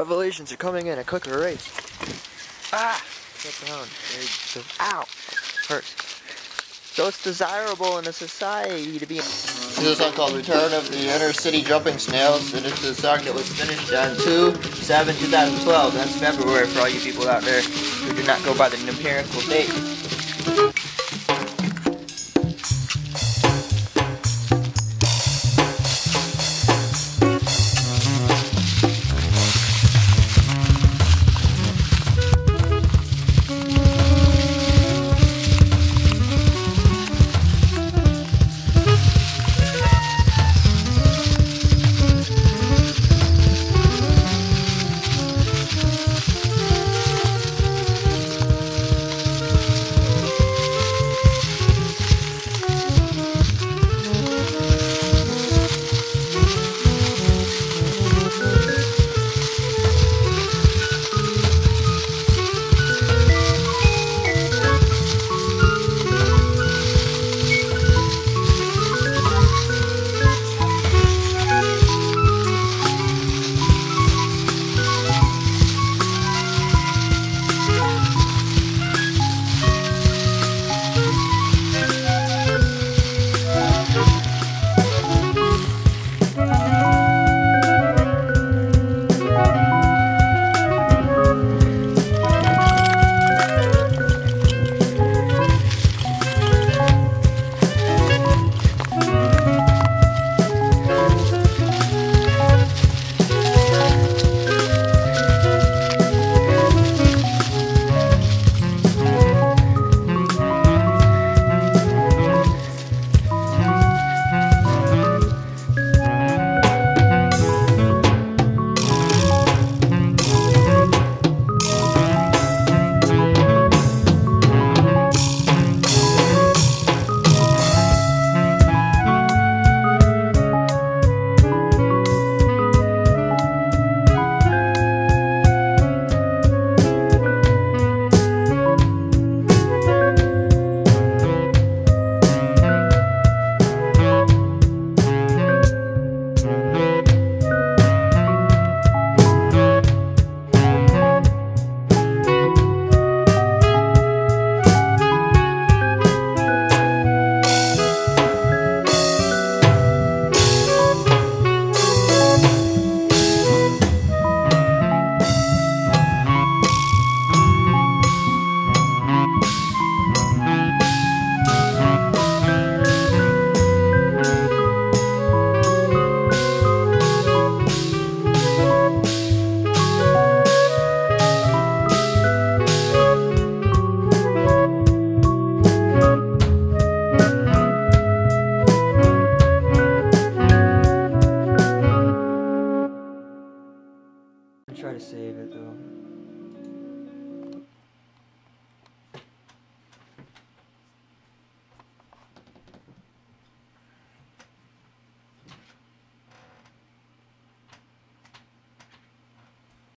Revelations are coming in at quicker rates. Ah! Get down. Ow! Hurts. So it's desirable in a society to be... This is a song called Return of the Inner City Jumping Snails, and it's a song that was finished on 2/7/2012. That's February for all you people out there who do not go by the numerical date. Try to save it though.